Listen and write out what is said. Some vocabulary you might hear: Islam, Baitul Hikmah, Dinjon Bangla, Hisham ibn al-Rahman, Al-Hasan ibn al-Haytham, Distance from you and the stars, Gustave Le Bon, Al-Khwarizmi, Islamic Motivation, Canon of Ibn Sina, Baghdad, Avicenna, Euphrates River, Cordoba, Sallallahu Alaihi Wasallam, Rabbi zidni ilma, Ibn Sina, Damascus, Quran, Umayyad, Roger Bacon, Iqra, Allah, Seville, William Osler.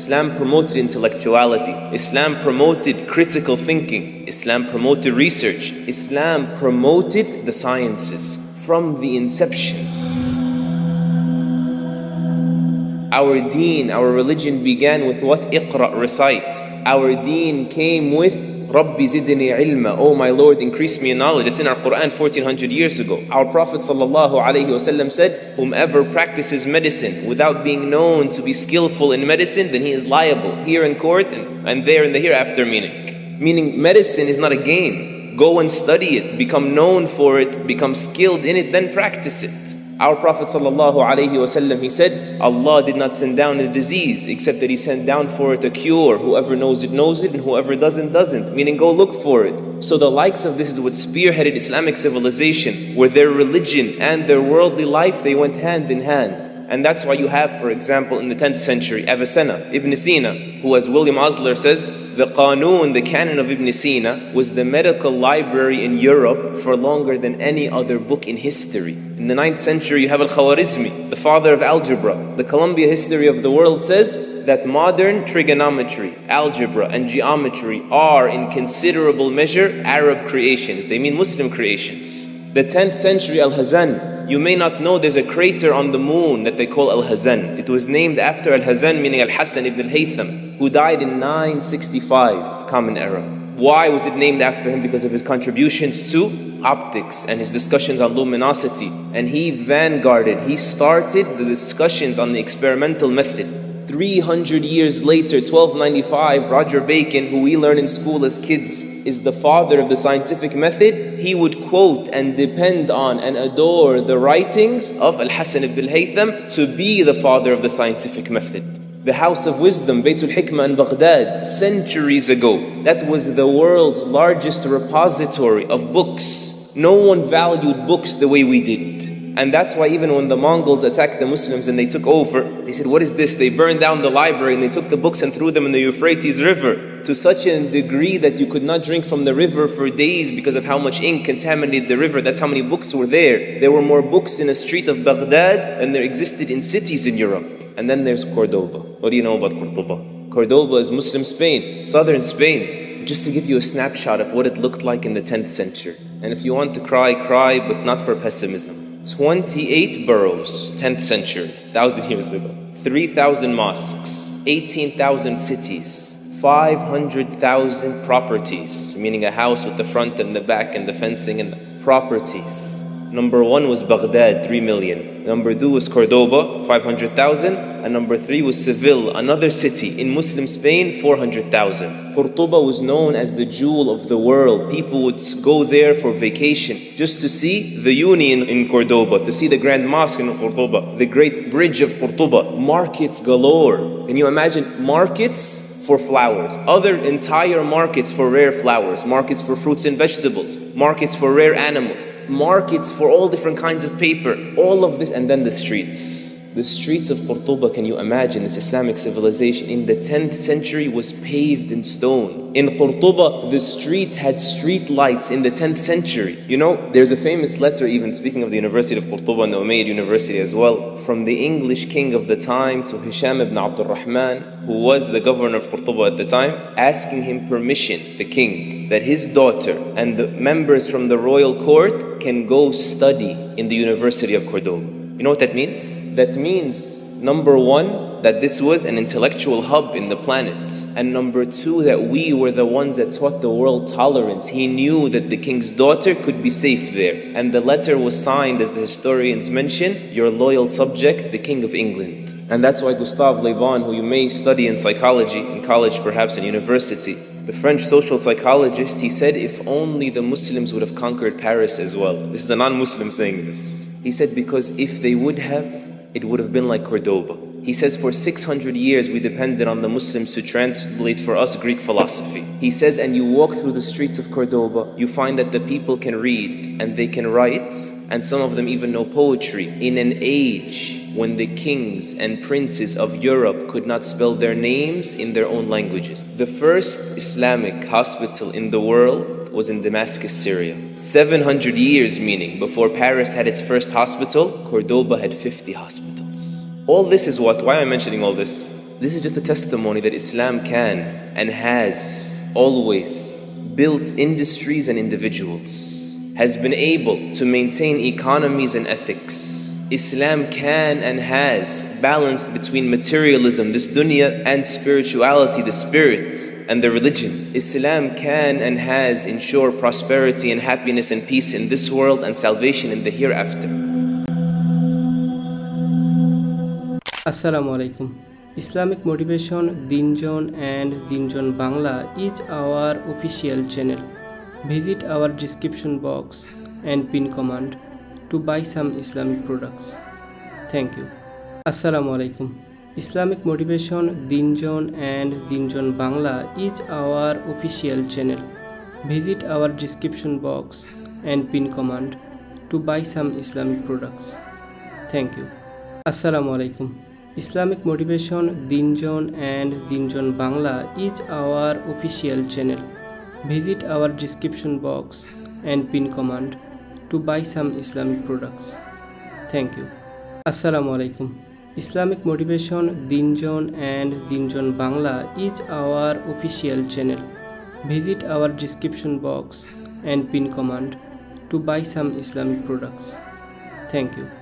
Islam promoted intellectuality. Islam promoted critical thinking. Islam promoted research. Islam promoted the sciences from the inception. Our deen, our religion began with what? Iqra, recite. Our deen came with Rabbi zidni ilma, oh my Lord, increase me in knowledge. It's in our Quran 1400 years ago. Our Prophet Sallallahu Alaihi Wasallam said, whomever practices medicine without being known to be skillful in medicine, then he is liable, here in court and there in the hereafter, meaning medicine is not a game. Go and study it, become known for it, become skilled in it, then practice it. Our Prophet Sallallahu Alaihi Wasallam, he said, Allah did not send down a disease except that he sent down for it a cure. Whoever knows it and whoever doesn't, doesn't. Meaning go look for it. So the likes of this is what spearheaded Islamic civilization, where their religion and their worldly life, they went hand in hand. And that's why you have, for example, in the 10th century, Avicenna, Ibn Sina, who, as William Osler says, the Qanun, the Canon of Ibn Sina, was the medical library in Europe for longer than any other book in history. In the 9th century, you have Al-Khwarizmi, the father of algebra. The Columbia History of the World says that modern trigonometry, algebra, and geometry are, in considerable measure, Arab creations. They mean Muslim creations. The 10th century, Al-Hasan. You may not know there's a crater on the moon that they call Al-Hasan. It was named after Al-Hasan, meaning Al-Hasan ibn al-Haytham, who died in 965, Common Era. Why was it named after him? Because of his contributions to optics and his discussions on luminosity. And he vanguarded, he started the discussions on the experimental method. 300 years later, 1295, Roger Bacon, who we learn in school as kids, is the father of the scientific method. He would quote and depend on and adore the writings of Al-Hasan ibn al-Haytham to be the father of the scientific method. The House of Wisdom, Baitul Hikmah in Baghdad, centuries ago, that was the world's largest repository of books. No one valued books the way we did. And that's why even when the Mongols attacked the Muslims and they took over, they said, what is this? They burned down the library and they took the books and threw them in the Euphrates River to such a degree that you could not drink from the river for days because of how much ink contaminated the river. That's how many books were there. There were more books in a street of Baghdad than there existed in cities in Europe. And then there's Cordoba. What do you know about Cordoba? Cordoba is Muslim Spain, southern Spain. Just to give you a snapshot of what it looked like in the 10th century. And if you want to cry, cry, but not for pessimism. 28 boroughs, 10th century, 1,000 years ago, 3,000 mosques, 18,000 cities, 500,000 properties, meaning a house with the front and the back and the fencing and the properties. Number one was Baghdad, 3 million. Number two was Cordoba, 500,000. And number three was Seville, another city in Muslim Spain, 400,000. Cordoba was known as the jewel of the world. People would go there for vacation just to see the Union in Cordoba, to see the Grand Mosque in Cordoba, the Great Bridge of Cordoba, markets galore. Can you imagine markets for flowers, other entire markets for rare flowers, markets for fruits and vegetables, markets for rare animals, markets for all different kinds of paper, all of this, and then the streets. The streets of Cordoba, can you imagine, this Islamic civilization in the 10th century was paved in stone. In Cordoba, the streets had street lights in the 10th century. You know, there's a famous letter, even speaking of the University of Cordoba and the Umayyad University as well, from the English king of the time to Hisham ibn al-Rahman, who was the governor of Cordoba at the time, asking him permission, the king, that his daughter and the members from the royal court can go study in the University of Cordoba. You know what that means? That means, number one, that this was an intellectual hub in the planet. And number two, that we were the ones that taught the world tolerance. He knew that the king's daughter could be safe there. And the letter was signed, as the historians mention, your loyal subject, the King of England. And that's why Gustave Le Bon, who you may study in psychology, in college perhaps, in university, the French social psychologist, he said, if only the Muslims would have conquered Paris as well. This is a non-Muslim saying this. He said, because if they would have, it would have been like Cordoba. He says, for 600 years, we depended on the Muslims to translate for us Greek philosophy. He says, and you walk through the streets of Cordoba, you find that the people can read and they can write, and some of them even know poetry, in an age when the kings and princes of Europe could not spell their names in their own languages. The first Islamic hospital in the world was in Damascus, Syria. 700 years, meaning, before Paris had its first hospital, Cordoba had 50 hospitals. All this is what? Why am I mentioning all this? This is just a testimony that Islam can and has always built industries and individuals, has been able to maintain economies and ethics. Islam can and has balanced between materialism, this dunya, and spirituality, the spirit and the religion. Islam can and has ensured prosperity and happiness and peace in this world and salvation in the hereafter. Assalamu alaikum. Islamic Motivation, Dinjon and Dinjon Bangla is our official channel. Visit our description box and pin command to buy some Islamic products. Thank you. Assalamu alaikum. Islamic Motivation, Dinjon and Dinjon Bangla is our official channel. Visit our description box and pin command to buy some Islamic products. Thank you. Assalamu alaikum. Islamic Motivation, Dinjon and Dinjon Bangla is our official channel. Visit our description box and pin command to buy some Islamic products. Thank you. Assalamu alaikum. Islamic Motivation, Dinjon and Dinjon Bangla is our official channel. Visit our description box and pin command to buy some Islamic products. Thank you.